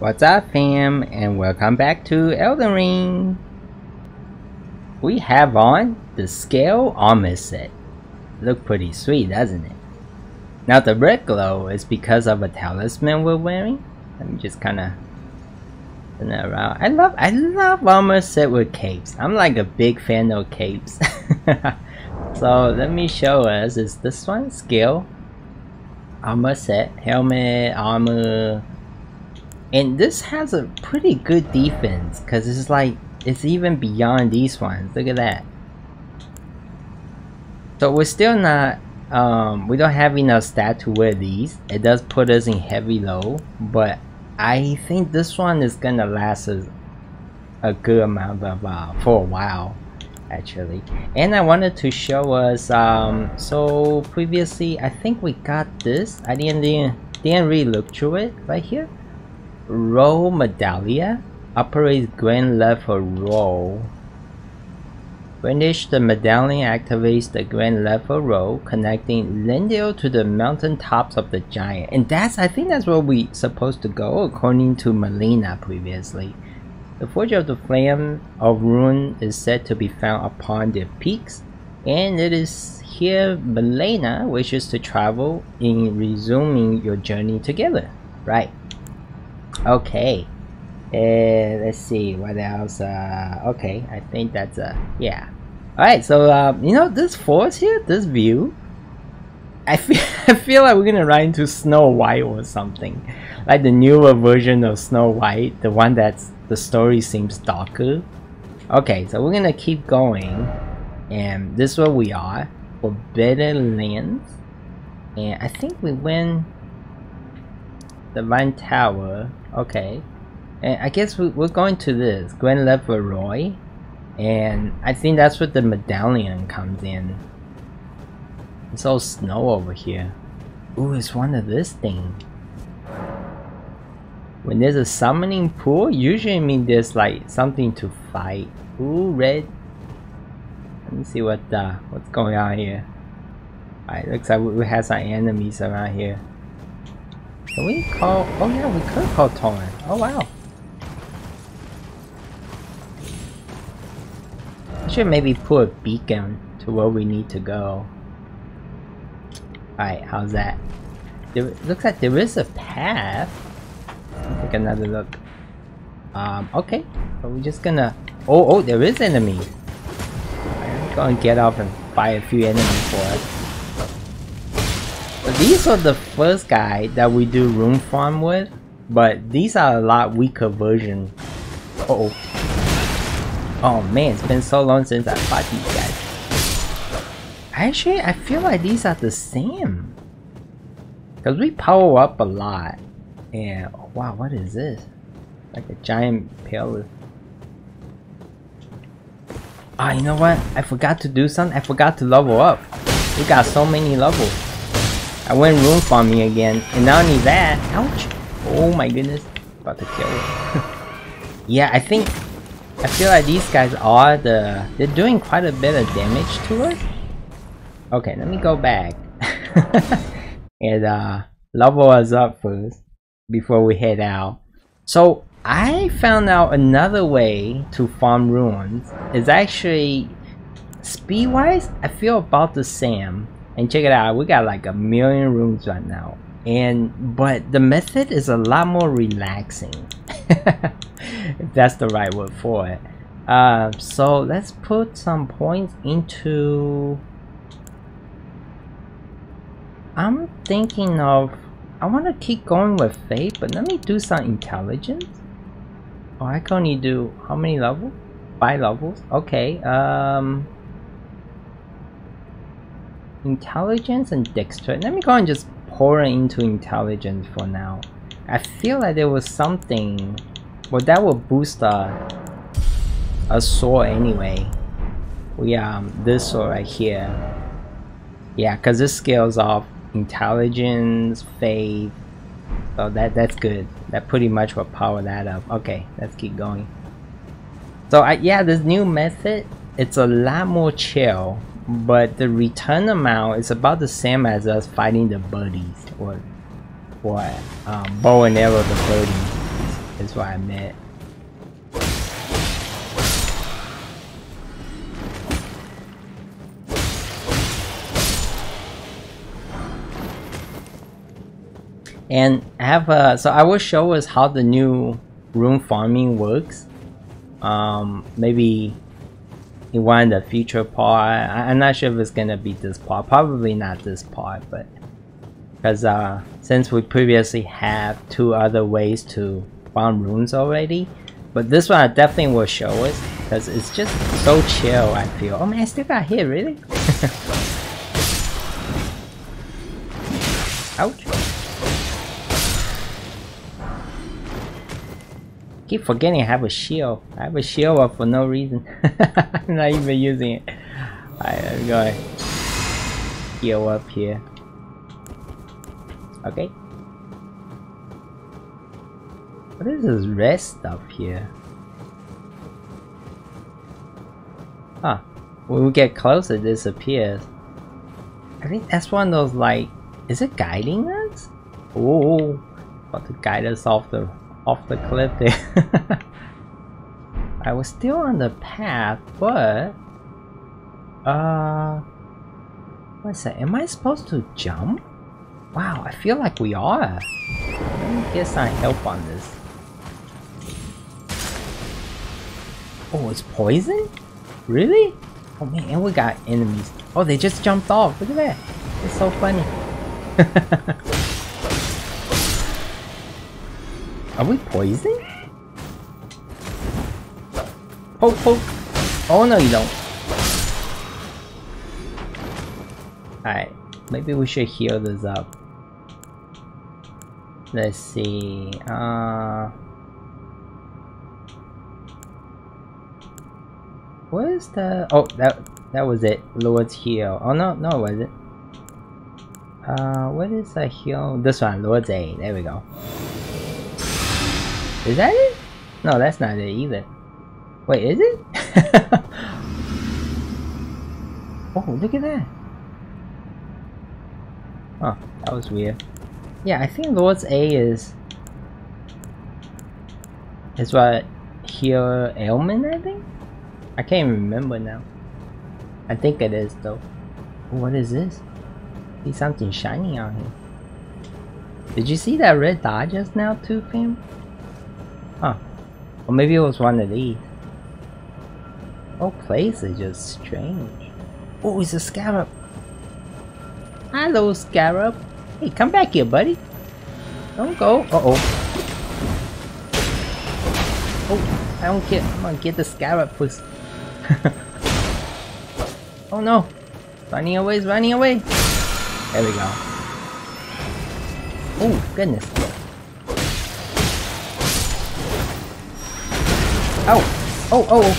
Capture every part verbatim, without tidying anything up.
What's up, fam, and welcome back to Elden Ring. We have on the scale armor set. Look pretty sweet, doesn't it? Now the red glow is because of a talisman we're wearing. Let me just kind of turn that around. I love, I love armor set with capes. I'm like a big fan of capes. So let me show us. Is this one scale armor set, helmet, armor. And this has a pretty good defense, because it's like, it's even beyond these ones. Look at that. So we're still not, um, we don't have enough stat to wear these. It does put us in heavy low, but I think this one is going to last us a good amount of, uh, for a while, actually. And I wanted to show us, um, so previously, I think we got this. I didn't, didn't, didn't really look through it right here. Roll Medallia operates Grand Lift of Rold. Finish the medallion activates the Grand Lift of Rold, connecting Lindale to the mountain tops of the giant. And that's, I think that's where we supposed to go, according to Melina previously. The Forge of the Flame of Ruin is said to be found upon their peaks, and it is here Melina wishes to travel in resuming your journey together. Right. Okay, uh, let's see what else. Uh, okay, I think that's a uh, yeah. All right, so uh, you know this forest here, this view. I feel I feel like we're gonna run into Snow White or something, like the newer version of Snow White, the one that's the story seems darker. Okay, so we're gonna keep going, and this is where we are, for better lands, and I think we went. The Vine Tower, okay, and I guess we, we're going to this Grand Lift of Rold, and I think that's where the medallion comes in. It's all snow over here. Ooh, it's one of this thing. When there's a summoning pool, usually means there's like something to fight. Ooh, red. Let me see what uh what's going on here. All right, looks like we have some enemies around here. Can we call? Oh yeah, we could call Torrent. Oh wow. I should maybe put a beacon to where we need to go. Alright, how's that? There, looks like there is a path. Let's take another look. Um, okay. So we're just gonna... Oh, oh, there is enemy. I'm gonna get off and fight a few enemies for us. These are the first guy that we do room farm with, but these are a lot weaker version. Uh oh, oh man, it's been so long since I fought these guys. Actually, I feel like these are the same, cause we power up a lot. And oh, wow, what is this? Like a giant pillar. Ah, oh, you know what? I forgot to do something. I forgot to level up. We got so many levels. I went room farming again, and not only that, ouch! Oh my goodness, about to kill it. Yeah, I think, I feel like these guys are the, they're doing quite a bit of damage to us. Okay, let me go back. And uh, level us up first, before we head out. So, I found out another way to farm ruins. It's actually, speed-wise, I feel about the same. And check it out, we got like a million rooms right now, and but the method is a lot more relaxing, if that's the right word for it. Uh, so let's put some points into. I'm thinking of, I want to keep going with faith, but let me do some intelligence. Oh, I can only do how many levels? Five levels. Okay. Um. Intelligence and dexterity. Let me go and just pour it into intelligence for now. I feel like there was something, well, that will boost a, a sword anyway. We um this sword right here. Yeah, because this scales off intelligence, faith. So that that's good. That pretty much will power that up. Okay, let's keep going. So I, yeah, this new method, it's a lot more chill. But the return amount is about the same as us fighting the birdies, or, or um, bow and arrow the birdies. That's what I meant. And I have a, so I will show us how the new room farming works. Um, maybe in one of the future part. I, I'm not sure if it's gonna be this part. Probably not this part, but because uh, since we previously have two other ways to farm rooms already, but this one I definitely will show us because it's just so chill. I feel. Oh man, I still got hit, really? Ouch. Keep forgetting I have a shield. I have a shield up for no reason. I'm not even using it. Alright, let's go ahead. Heal up here. Okay. What is this red stuff here? Huh. When we get closer, it disappears. I think that's one of those, like, is it guiding us? Oh, about to guide us off the off the cliff there. I was still on the path, but uh what's that? Am I supposed to jump? Wow, I feel like we are. Let me get some help on this. Oh, it's poison? Really? Oh man, and we got enemies. Oh, they just jumped off. Look at that. It's so funny. Are we poisoned? Poke, poke. Oh no, you don't. Alright, maybe we should heal this up. Let's see. Uh, where's the? Oh, that that was it. Lord's heal. Oh no, no, it wasn't. Uh, what is the heal? This one, Lord's aid. There we go. Is that it? No, that's not it either. Wait, is it? Oh, look at that. Oh, that was weird. Yeah, I think Lord's A is... is what? Heal ailment, I think? I can't even remember now. I think it is, though. What is this? I see something shiny on here. Did you see that red dot just now, too, fam? Huh. Or maybe it was one of these. Oh, place is just strange. Oh, it's a scarab. Hello, scarab. Hey, come back here, buddy. Don't go. Uh-oh. Oh, I don't care. I'm gonna get the scarab first. Oh no. Running away is running away. There we go. Oh, goodness. Oh, oh, oh, oh,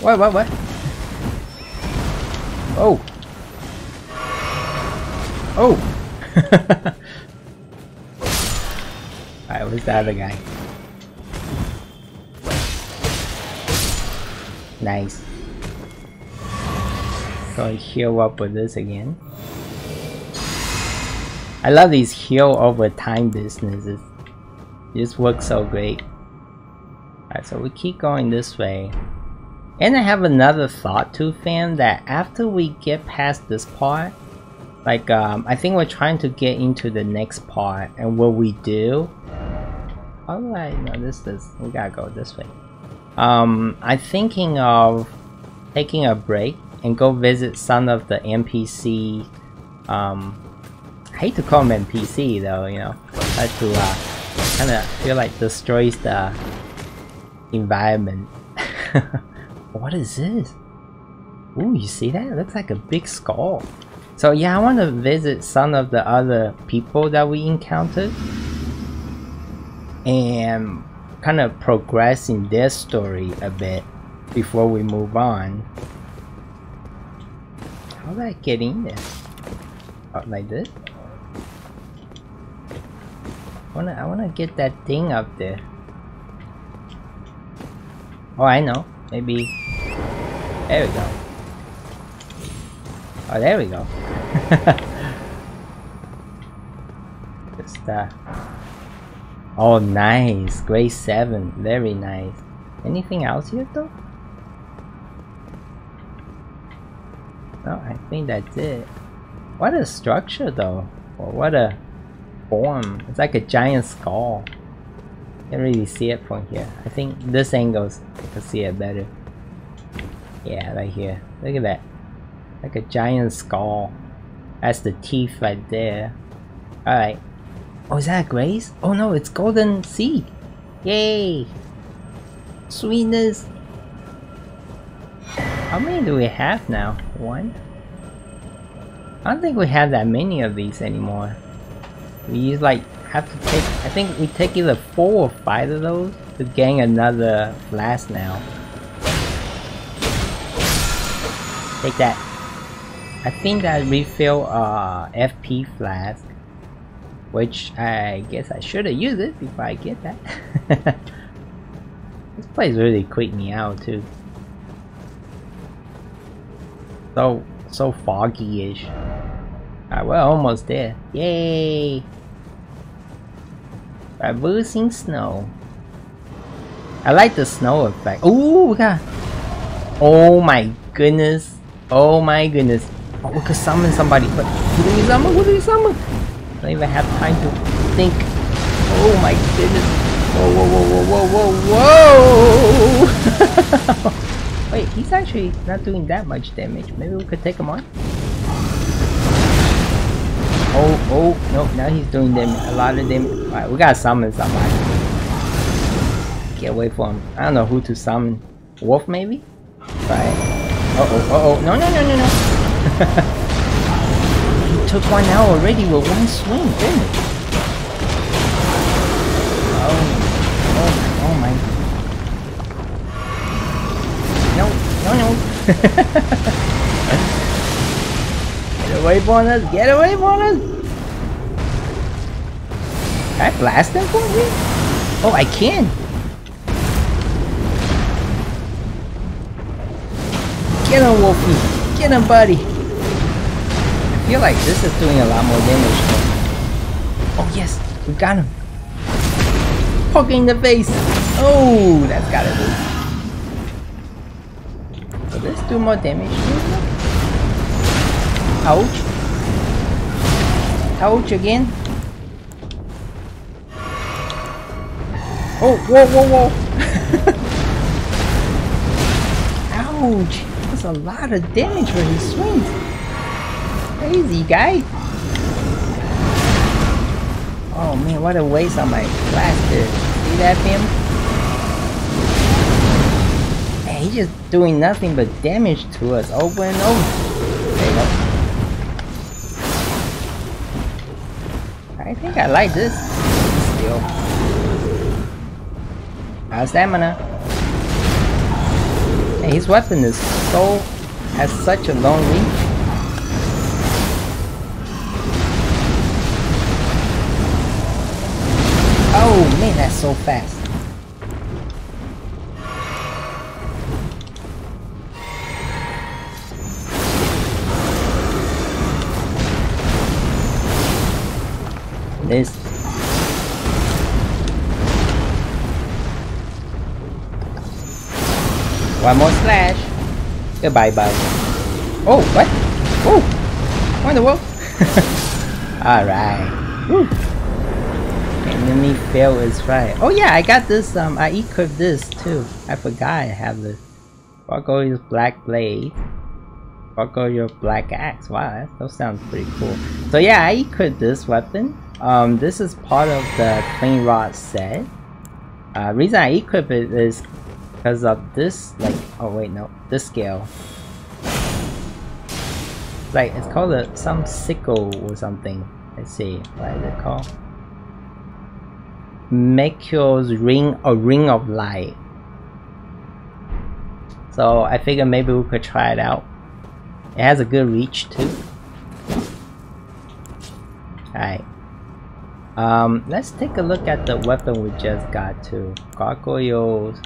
what, what, what? Oh, oh. Alright, where's the other guy? Nice. So I heal up with this again. I love these heal over time businesses. It just works so great. Alright, so we keep going this way. And I have another thought too, fam, that after we get past this part, like, um, I think we're trying to get into the next part, and what we do... Alright, no, this is... we gotta go this way. Um, I'm thinking of taking a break and go visit some of the N P C... Um, I hate to call them N P C though, you know. I like to, uh, kinda feel like destroys the... environment. What is this? Ooh, you see that? It looks like a big skull. So yeah, I want to visit some of the other people that we encountered and kind of progress in their story a bit before we move on. How do I get in there? Oh, like this? I wanna, I wanna get that thing up there. Oh, I know. Maybe. There we go. Oh, there we go. Just, uh... Oh, nice. Grade seven. Very nice. Anything else here, though? No, I think that's it. What a structure, though. Or what a form. It's like a giant skull. Can't really see it from here. I think this angles I can see it better. Yeah, right here. Look at that. Like a giant skull. That's the teeth right there. Alright. Oh, is that Grace? Oh no, it's golden seed. Yay! Sweetness! How many do we have now? One? I don't think we have that many of these anymore. We use like have to take I think we take either four or five of those to gain another blast now. Take that. I think that refill uh F P flask, which I guess I should have used it before I get that. This place really creeped me out too. So so foggy-ish. Alright, we're almost there. Yay! Traversing snow. I like the snow effect. Ooh, we got. Oh my goodness! Oh my goodness! Oh, we could summon somebody, but who do we summon? Who do we summon? I don't even have time to think. Oh my goodness! Whoa, whoa, whoa, whoa, whoa, whoa, whoa! Wait, he's actually not doing that much damage. Maybe we could take him on. Oh, oh, no! Now he's doing damage. A lot of damage. All right, we gotta summon somebody. Get away from him. I don't know who to summon. Wolf, maybe? Right. Uh oh, uh oh, no, no, no, no, no. He took one out already with one swing, didn't he? Oh, oh, oh my. No, no, no. Get away from us, get away from us. Can I blast him for me? Oh, I can. Get him, Wolfie! Get him, buddy! I feel like this is doing a lot more damage. Oh yes! We got him! Poke in the face! Oh! That's gotta do. Will this do more damage? Ouch! Ouch again! Oh! Whoa! Whoa! Whoa! Ouch! A lot of damage when he swings. Crazy guy. Oh man, what a waste on my blaster. See that, fam? Man, he's just doing nothing but damage to us over and over. There you go. I think I like this. Still. Our stamina. Hey, his weapon is so has such a long reach. Oh man, that's so fast. This. One more slash. Goodbye, bye. Oh, what? Oh, what in the world? Alright. Enemy fail is right. Oh yeah, I got this. Um, I equipped this too. I forgot I have this. Gargoyle's black blade. Gargoyle's black axe. Wow, that, that sounds pretty cool. So yeah, I equipped this weapon. Um, this is part of the clean rod set. Uh, reason I equip it is because of this, like, oh wait, no, this scale. Like, it's called a, some sickle or something. Let's see, what is it called? Mekiel's ring, a ring of light. So I figured maybe we could try it out. It has a good reach too. Alright. Um, let's take a look at the weapon we just got too. Gargoyle's.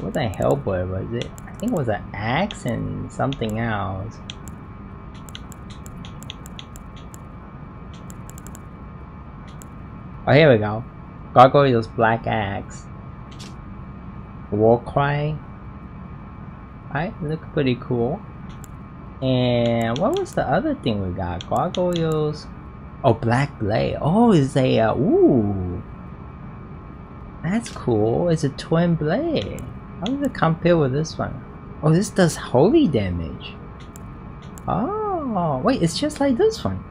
What the hell boy was it? I think it was an axe and something else. Oh, here we go. Gargoyle's black axe. Warcry. Alright, look pretty cool. And what was the other thing we got? Gargoyles. Oh, black blade. Oh, it's a uh, ooh. That's cool. It's a twin blade. How does it compare with this one? Oh, this does holy damage. Oh, wait, it's just like this one.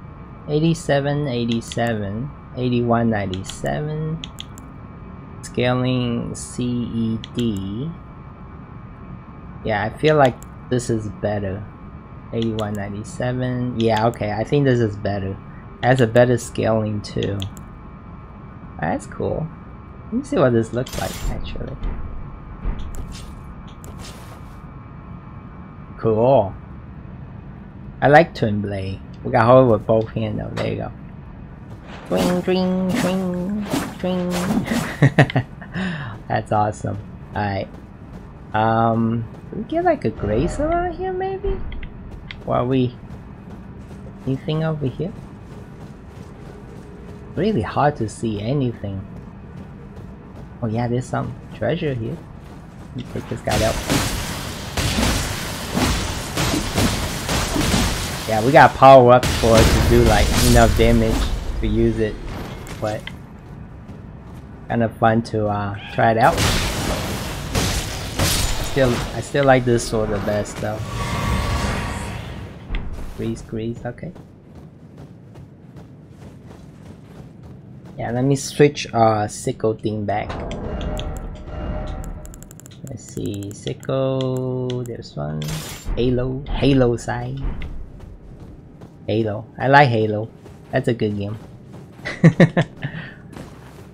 eighty-seven, eighty-seven, eighty-one, ninety-seven. Scaling C E D. Yeah, I feel like this is better. eighty-one, ninety-seven. Yeah, okay, I think this is better. Has a better scaling too. That's cool. Let me see what this looks like actually. Cool. I like twin blade. We got hold with both hands though. There you go. Twing, twing, twing, twing. That's awesome. Alright. Um, we get like a grace around here maybe? What are we? Anything over here? Really hard to see anything. Oh yeah, there's some treasure here. Let me take this guy out. Yeah, we got power up for it to do like enough damage to use it, but kind of fun to uh, try it out. Still, I still like this sword the best though. Grease, grease, okay. Yeah, let me switch uh sickle thing back. Let's see, sickle, there's one. Halo, Halo side. Halo, I like Halo. That's a good game.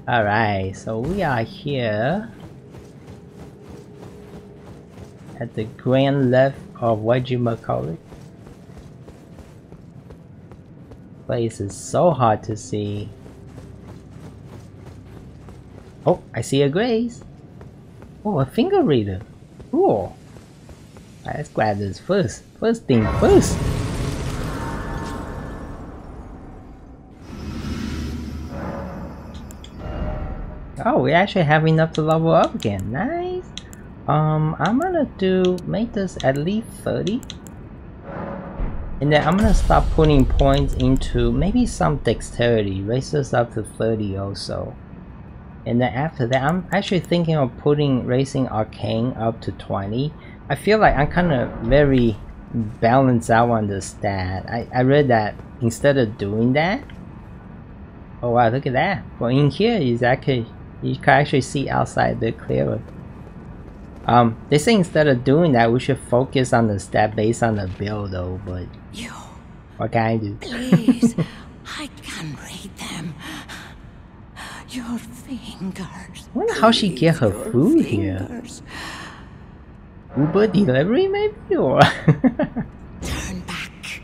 Alright, so we are here at the Grand Lift of what you might call it. Place is so hard to see. Oh, I see a grace. Oh, a finger reader. Cool. Right, let's grab this first. First thing first. Oh, we actually have enough to level up again. Nice. Um, I'm gonna do make this at least thirty. And then I'm gonna start putting points into maybe some dexterity. Raise this up to thirty also. And then after that, I'm actually thinking of putting Racing Arcane up to twenty. I feel like I'm kind of very balanced out on the stat. I, I read that instead of doing that. Oh wow, look at that. Well, in here is actually, you can actually see outside the clearer. Um, they say instead of doing that, we should focus on the stat based on the build though, but you, what can I do? Please, I can read them. Your fingers. I wonder how she get her food fingers. Here. Uber delivery maybe, or turn back.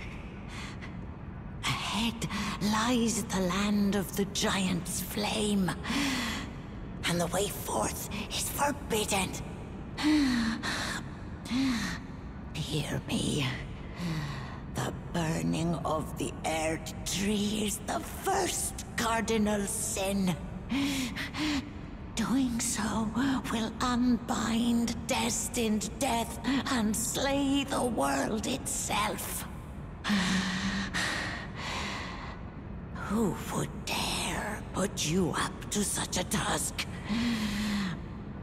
Ahead lies the land of the giant's flame, and the way forth is forbidden. Hear me. The burning of the Erdtree is the first cardinal sin. Doing so will unbind destined death and slay the world itself. Who would dare put you up to such a task?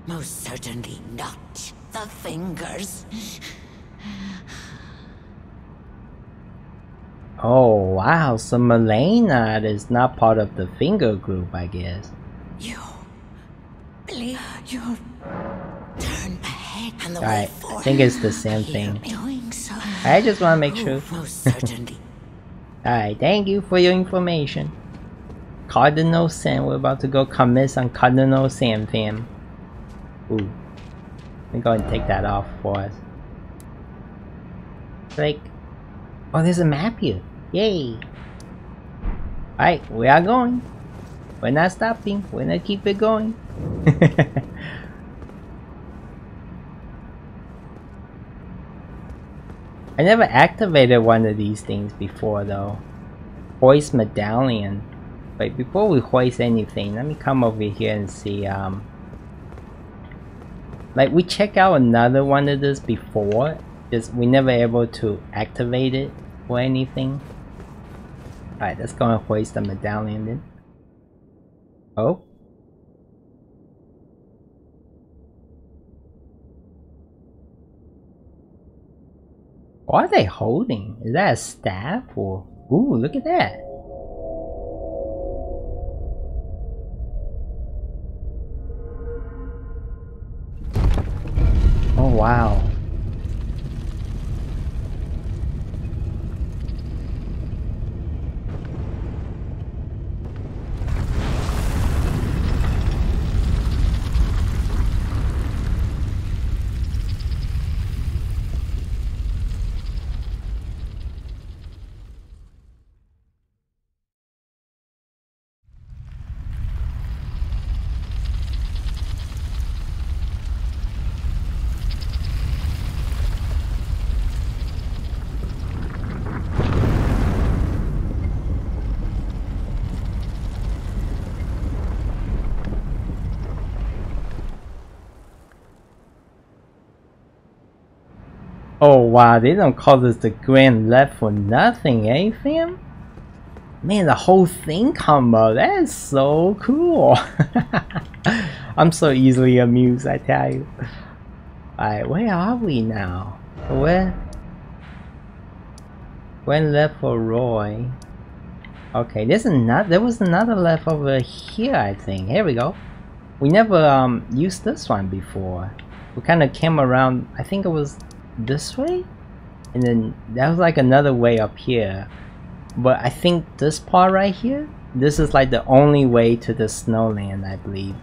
Most certainly not the fingers. Oh wow, so Melina is not part of the finger group, I guess. You, please, you turn ahead and the way forward. Alright, I think it's the same thing. So. I just want to make sure. Alright, thank you for your information. Cardinal Sam, we're about to go commit on Cardinal Sam, fam. Ooh, let me go and take that off for us. Like, oh, there's a map here. Yay! Alright, we are going. We're not stopping. We're gonna keep it going. I never activated one of these things before though. Voice medallion. But before we hoist anything, let me come over here and see, um... like, we check out another one of this before, just we never able to activate it or anything. Alright, let's go and hoist the medallion then. Oh? What are they holding? Is that a staff or... ooh, look at that! Oh wow. Oh wow, they don't call this the Grand Lift for nothing, eh fam? Man, the whole thing combo, that is so cool! I'm so easily amused, I tell you. Alright, where are we now? Where? Grand Lift for Roy. Okay, there's another, there was another lift over here, I think. Here we go. We never um, used this one before. We kind of came around, I think it was this way, and then that was like another way up here, but I think this part right here, this is like the only way to the snowland, I believe.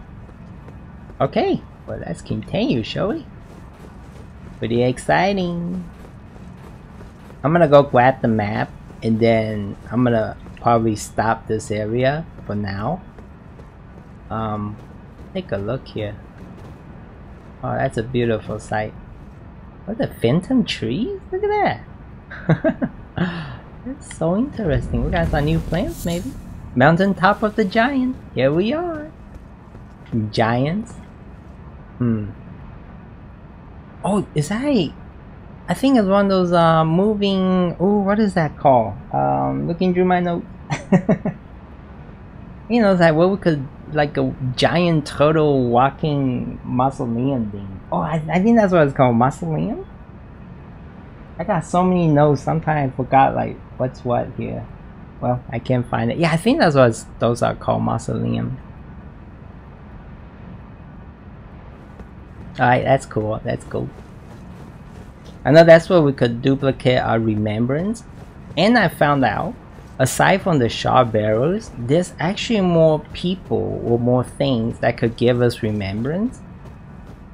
Okay, well, let's continue, shall we? Pretty exciting. I'm gonna go grab the map and then I'm gonna probably stop this area for now. Um take a look here. Oh, that's a beautiful sight. What the phantom trees? Look at that! That's so interesting. We got some new plants, maybe. Mountain top of the giant. Here we are. Giants. Hmm. Oh, is that? A, I think it's one of those uh, moving. Oh, what is that called? Um, looking through my notes. You know, it's like what we could, like a giant turtle walking mausoleum thing. Oh, I, I think that's what it's called, mausoleum? I got so many notes, sometimes I forgot like what's what here. Well, I can't find it. Yeah, I think that's what it's, those are called, mausoleum. Alright, that's cool, that's cool. I know that's where we could duplicate our remembrance. And I found out, aside from the shard barrels, there's actually more people or more things that could give us remembrance.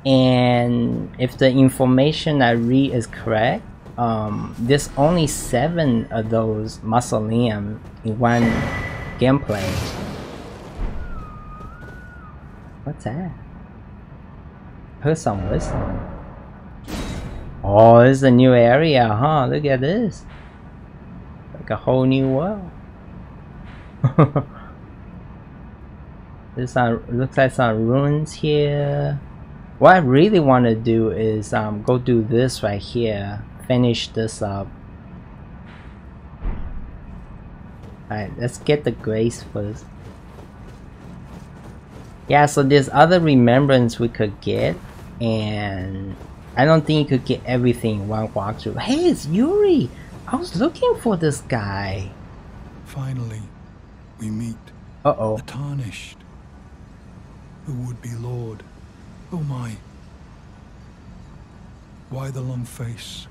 And if the information I read is correct, um, there's only seven of those mausoleum in one gameplay. What's that? Heard some whistling. Oh, this is a new area, huh? Look at this. Like a whole new world. This uh, looks like some ruins here. What I really want to do is um, go do this right here. Finish this up. Alright, let's get the grace first. Yeah, so there's other remembrance we could get. And I don't think you could get everything in one walkthrough. Hey, it's Yuri! I was looking for this guy. Finally, we meet. Uh-oh. The Tarnished. Who would be Lord? Oh my. Why the long face?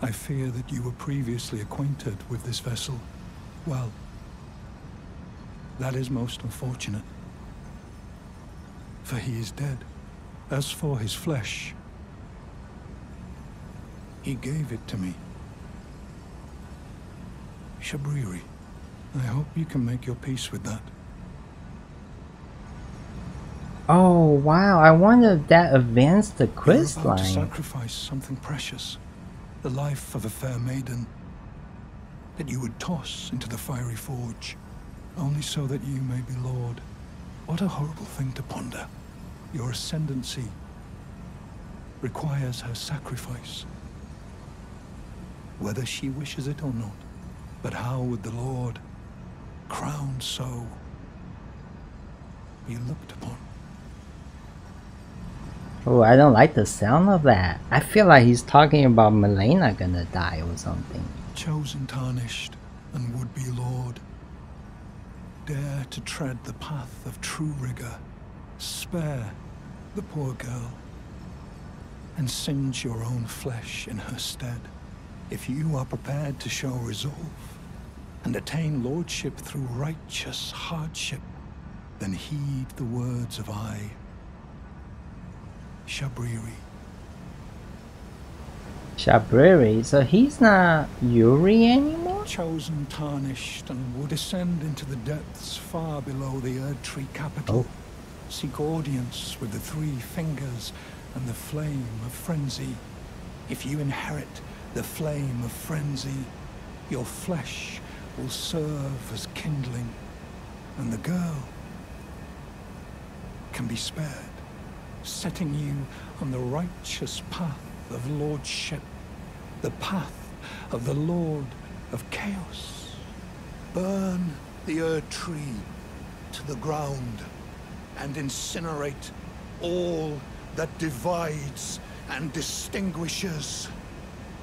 I fear that you were previously acquainted with this vessel. Well, that is most unfortunate. For he is dead. As for his flesh, he gave it to me. Shabriri, I hope you can make your peace with that. Oh wow, I wonder if that advanced the quest line. To sacrifice something precious, the life of a fair maiden, that you would toss into the fiery forge. only so that you may be Lord. What a horrible thing to ponder. Your ascendancy requires her sacrifice, whether she wishes it or not. But how would the Lord, crowned so, be looked upon? Oh, I don't like the sound of that. I feel like he's talking about Melina gonna die or something. Chosen Tarnished and would-be Lord, dare to tread the path of true rigor. Spare the poor girl and singe your own flesh in her stead. If you are prepared to show resolve and attain lordship through righteous hardship, then heed the words of I, Shabriri. Shabriri? So he's not Yuri anymore? Chosen Tarnished and will descend into the depths far below the Erdtree capital. Oh. Seek audience with the Three Fingers and the Flame of Frenzy. If you inherit the Flame of Frenzy, your flesh will serve as kindling, and the girl can be spared, setting you on the righteous path of lordship, the path of the Lord of Chaos. Burn the Erdtree to the ground and incinerate all that divides and distinguishes.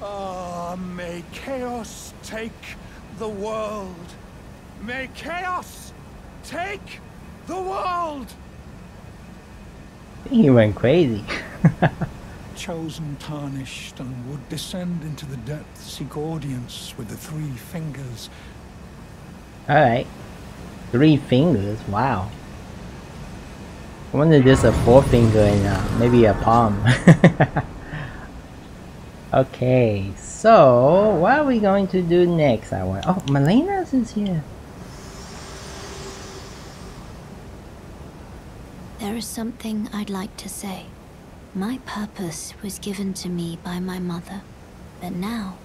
Ah, may Chaos take the world. May Chaos take the world. He went crazy. Chosen Tarnished and would descend into the depths, seek audience with the Three Fingers. Alright. Three fingers, wow. I wonder there's a forefinger and uh, maybe a palm. Okay, so what are we going to do next? I want. Oh, Melina's is here. There is something I'd like to say. My purpose was given to me by my mother, but now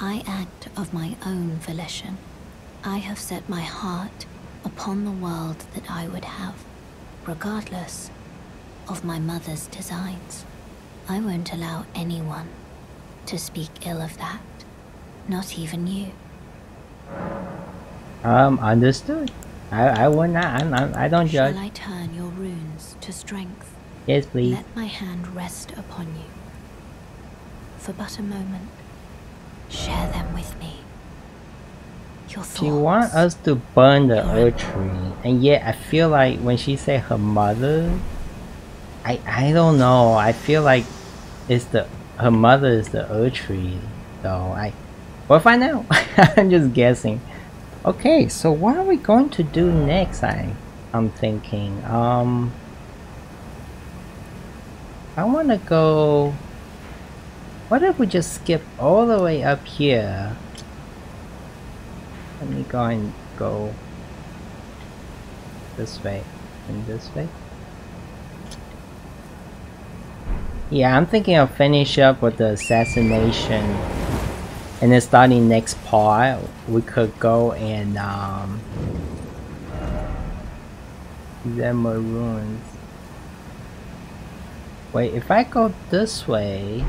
I act of my own volition. I have set my heart upon the world that I would have, regardless of my mother's designs. I won't allow anyone to speak ill of that, not even you. Um, understood. I, I will not, I'm, I'm, I don't judge. Shall I turn your runes to strength? Yes, please. Let my hand rest upon you. For but a moment, share them with me. Your thoughts. She wants us to burn the Erdtree, and yet I feel like when she said her mother, I, I don't know, I feel like it's the, her mother is the Erdtree, so I, we'll find out. I'm just guessing. Okay, so what are we going to do next? I, I'm thinking, um, I want to go, what if we just skip all the way up here? Let me go and go this way, and this way. Yeah, I'm thinking I'll finish up with the assassination. And then starting next part, we could go and um Zamor Ruins. Wait, if I go this way,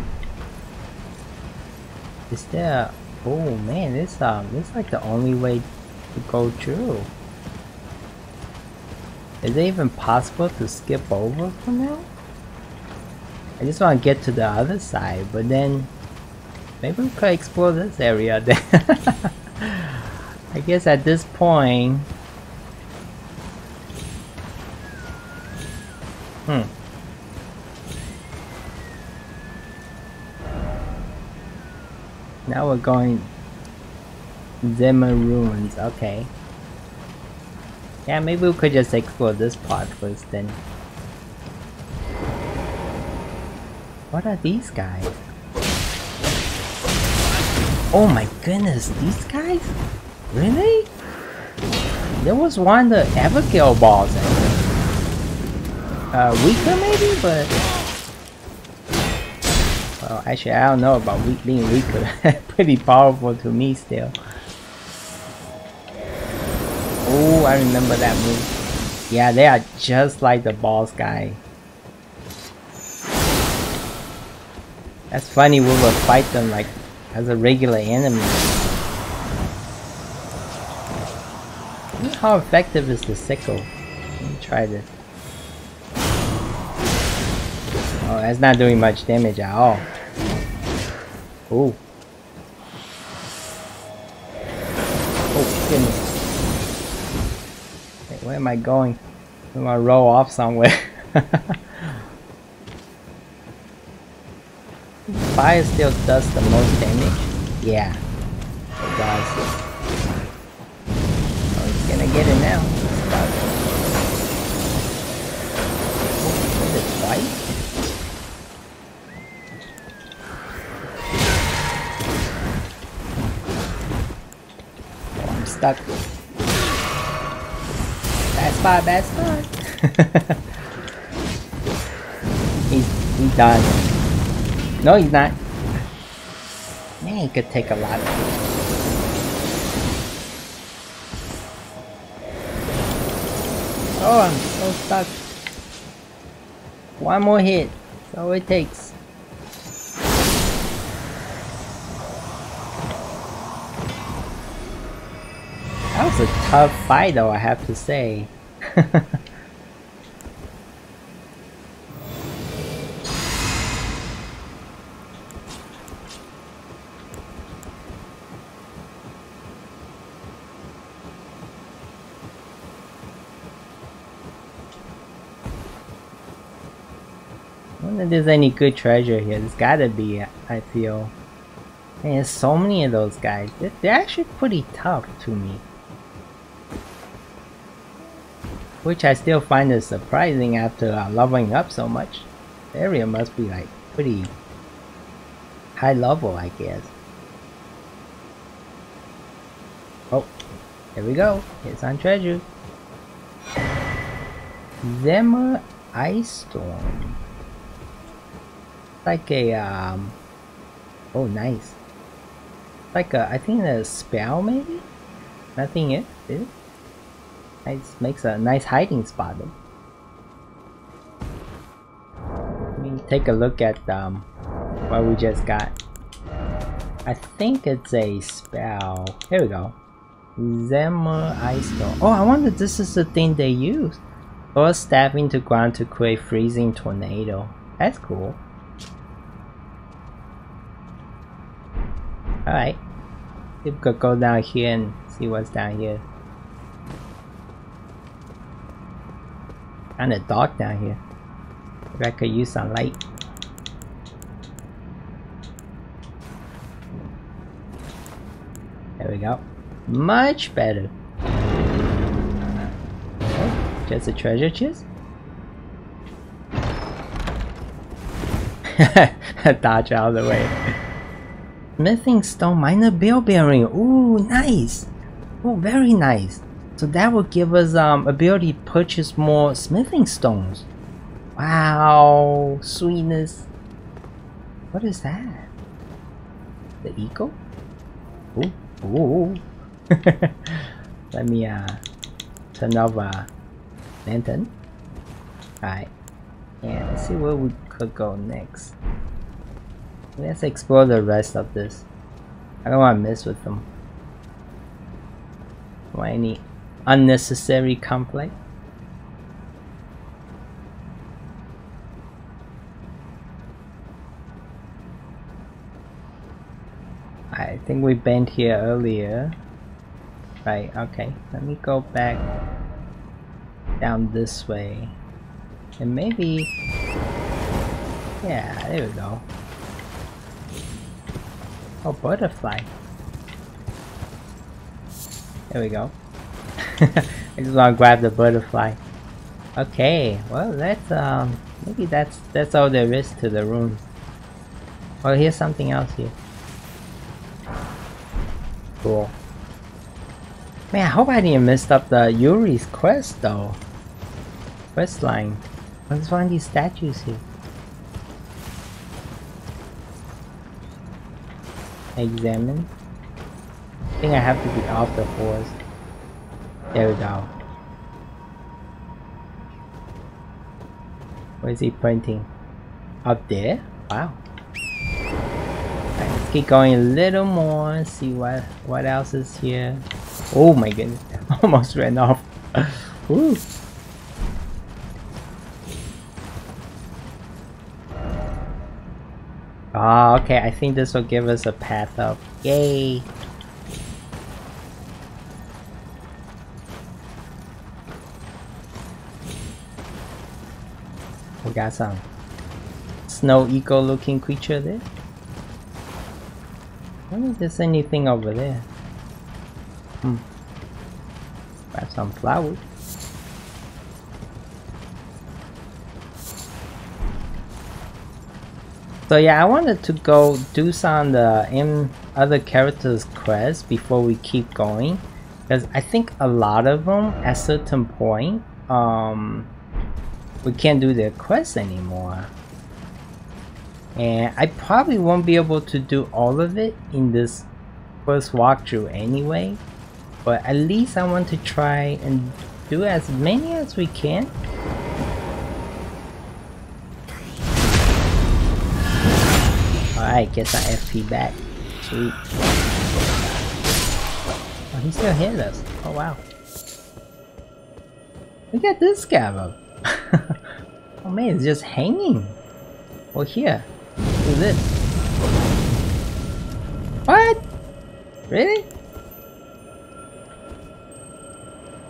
is there a, oh man, this um this is like the only way to go through. Is it even possible to skip over for now? I just want to get to the other side, but then maybe we could explore this area then. I guess at this point, hmm. Now we're going Zamor Ruins. Okay. Yeah, maybe we could just explore this part first then. What are these guys? Oh my goodness, these guys? Really? There was one that Abigail balls at me. Uh, weaker maybe, but... Well, actually I don't know about weak being weaker. Pretty powerful to me still. Oh, I remember that move. Yeah, they are just like the boss guy. That's funny, we will fight them like as a regular enemy. How effective is the sickle? Let me try this. Oh, that's not doing much damage at all. Oh. Oh, goodness. Wait, where am I going? I'm gonna roll off somewhere. Fire still does the most damage? Yeah, it does. Oh, he's gonna get it now. Stop. Oh, is it white? Oh, I'm stuck. Bad spot, bad spot. He's, he died. No, he's not. Man, he could take a lot of people. Oh, I'm so stuck. One more hit. That's all it takes. That was a tough fight though, I have to say. If there's any good treasure here, there's gotta be. I feel, man, there's so many of those guys. They're, they're actually pretty tough to me, which I still find is surprising after uh, leveling up so much. The area must be like pretty high level, I guess. Oh, here we go. It's on treasure. Zamor Ice Storm. Like a um oh nice, like a I think a spell maybe. Nothing it is. It makes a nice hiding spot though. Let me take a look at um what we just got. I think it's a spell. Here we go. Zamor Ice Storm. Oh, I wonder if this is the thing they use. Or stab into ground to create freezing tornado. That's cool. Alright, we could go down here and see what's down here. Kinda dark down here. Maybe I could use some light. There we go. Much better. Oh, just a treasure chest? Dodge out of the way. Smithing stone minor bell bearing. Ooh, nice. Oh, very nice. So that will give us um ability to purchase more smithing stones. Wow, sweetness. What is that? The eco? Ooh, ooh. Let me uh turn off uh lantern. Alright. Yeah, let's see where we could go next. Let's explore the rest of this. I don't want to mess with them. Why any unnecessary conflict? I think we bent here earlier. Right, okay. Let me go back down this way. And maybe... yeah, there we go. Oh, butterfly. There we go. I just want to grab the butterfly. Okay, well that's um maybe that's that's all there is to the room. Oh, here's something else here. Cool. Man, I hope I didn't mess up the Yuri's quest though. Quest line. What's one of these statues here? Examine. I think I have to be off the horse. There we go. Where is he pointing? Up there? Wow. Right, let's keep going a little more. See what what else is here. Oh my goodness! Almost ran off. Ooh. Ah, oh, okay. I think this will give us a path up. Yay! We got some snow eco looking creature there. I wonder if there's anything over there. Hmm. Grab some flowers. So yeah, I wanted to go do some of the M other characters' quests before we keep going, because I think a lot of them at certain point um we can't do their quests anymore, and I probably won't be able to do all of it in this first walkthrough anyway, but at least I want to try and do as many as we can. Alright, guess I F P back. Sweet. Oh, he still hit us. Oh wow. Look at this scarab. Oh man, it's just hanging. Well, here. Do this. What? Really?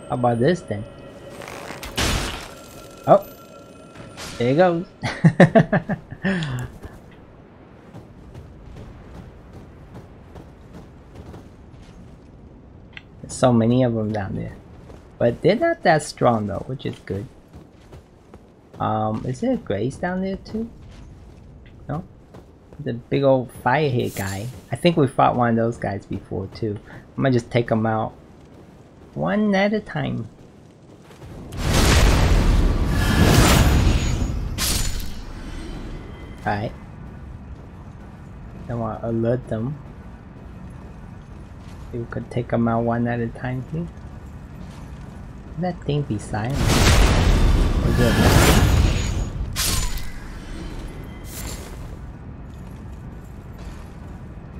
How about this then? Oh. There it goes. There's so many of them down there. But they're not that strong though, which is good. Um, is there a grace down there too? No? The big old fire hit guy. I think we fought one of those guys before too. I'm gonna just take them out one at a time. Alright. Don't wanna alert them. We could take them out one at a time here. That thing beside me. Or the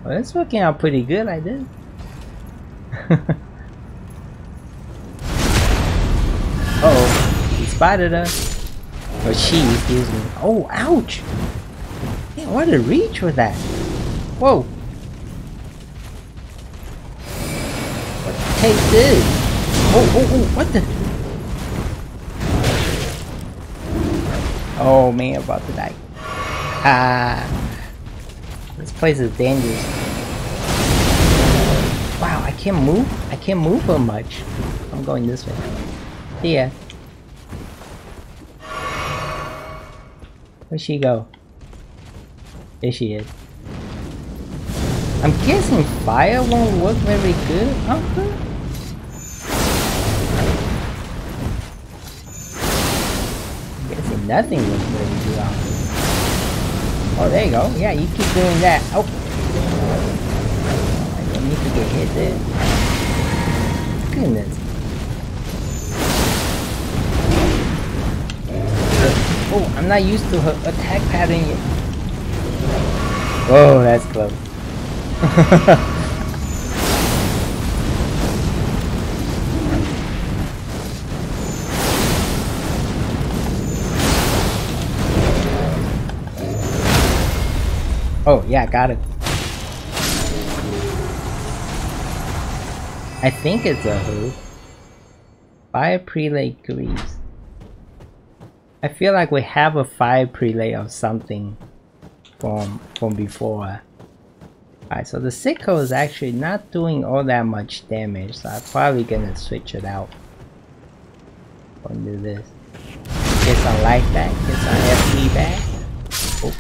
Well, it's working out pretty good, I did. Uh-oh, he spotted us. Or she, excuse me. Oh, ouch! Man, what a reach with that. Whoa! Take this! Oh, oh, oh, what the? Oh man, about to die. Ah! This place is dangerous. Wow, I can't move. I can't move so much. I'm going this way. See ya. Where'd she go? There she is. I'm guessing fire won't work very good, Uncle? I'm guessing nothing works very good, Uncle. Oh, there you go. Yeah, you keep doing that. Oh, I don't need to get hit there. Goodness. Oh, I'm not used to her attack pattern yet. Whoa, that's close. Oh, yeah, got it. I think it's a who. Fire Prelate grieves. I feel like we have a Fire Prelate of something from from before. Alright, so the sickle is actually not doing all that much damage, so I'm probably gonna switch it out. Gonna do this. Get some life back, get some F P back. Oh.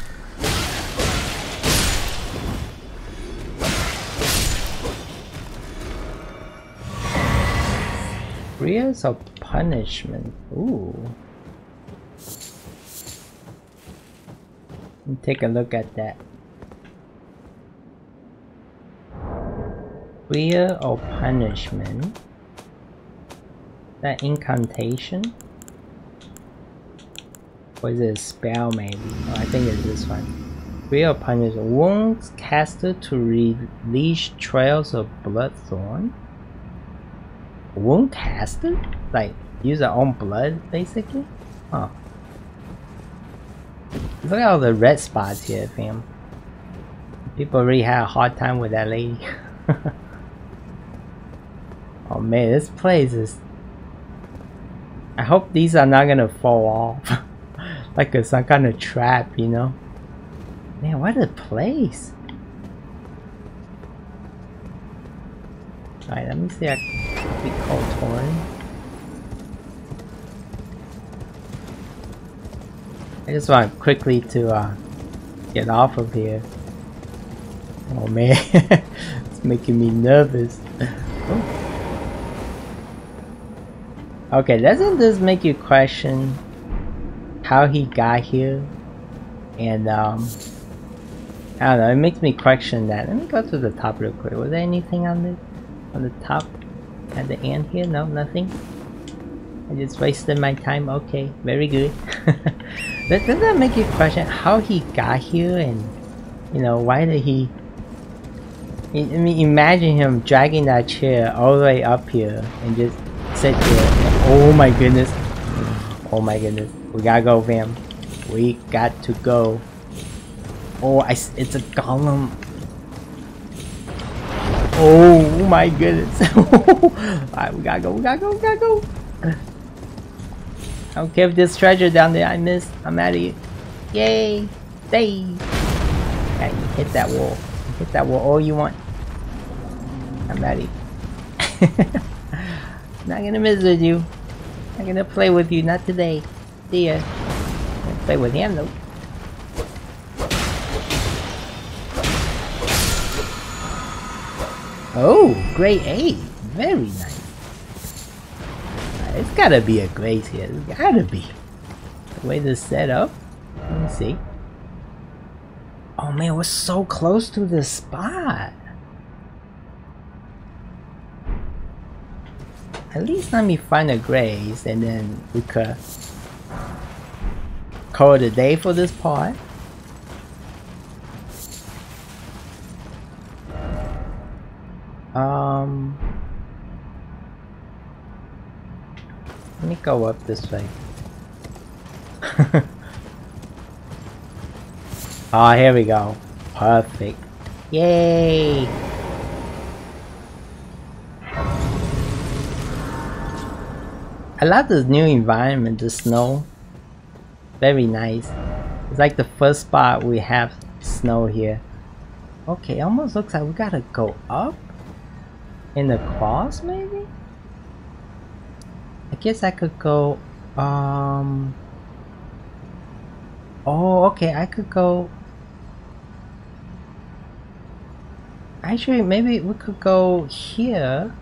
Rears of punishment. Ooh. Let me take a look at that. Rear of punishment. that incantation? Or is it a spell maybe? Oh, I think it's this one. Real punish wounds casted to release trails of blood thorn. Wound casted? Like use our own blood basically? Huh. Look at all the red spots here, fam. People really had a hard time with that lady. Oh man, this place is... I hope these are not gonna fall off. Like it's some kind of trap, you know? Man, what a place! Alright, let me see I can be called Torrent. I just want quickly to uh, get off of here. Oh man, it's making me nervous. Okay, doesn't this make you question how he got here? And um, I don't know, it makes me question that. Let me go to the top real quick. Was there anything on the on the top at the end here? No, nothing. I just wasted my time. Okay, very good. Doesn't that make you question how he got here and you know why did he? I mean, imagine him dragging that chair all the way up here and just sit there. Oh my goodness. Oh my goodness. We gotta go, fam. We got to go. Oh, I, it's a golem. Oh my goodness. Alright, we gotta go, we gotta go, we gotta go. I don't care if this treasure down there I missed. I'm out of here. Yay. Stay. Yeah, you hit that wall. Hit that wall all you want. I'm not it. Not gonna visit you. Not gonna play with you. Not today. See ya. Gonna play with him though. Oh, grade eight. Very nice. It's gotta be a grace here. It's gotta be. The way this is set up. Let me see. Oh man, we're so close to the spot. At least let me find a grace and then we could call it a day for this part. Um, let me go up this way. Ah, oh, here we go. Perfect. Yay! I love this new environment, the snow. Very nice. It's like the first spot we have snow here. Okay, almost looks like we gotta go up and across maybe? I guess I could go, um... oh, okay, I could go... Actually, maybe we could go here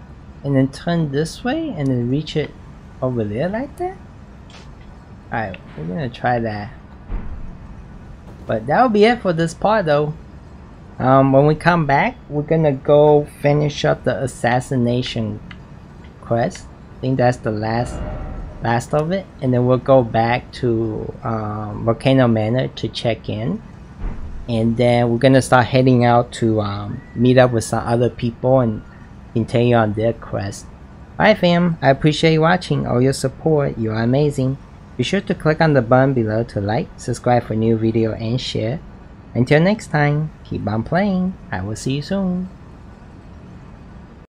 and then turn this way and then reach it over there like that? Alright, we're gonna try that. But that'll be it for this part though. Um, when we come back, we're gonna go finish up the assassination quest. I think that's the last last of it. And then we'll go back to um, Volcano Manor to check in. And then we're gonna start heading out to um, meet up with some other people and continue on their quest. Bye fam, I appreciate you watching, all your support, you are amazing. Be sure to click on the button below to like, subscribe for new video and share. Until next time, keep on playing, I will see you soon.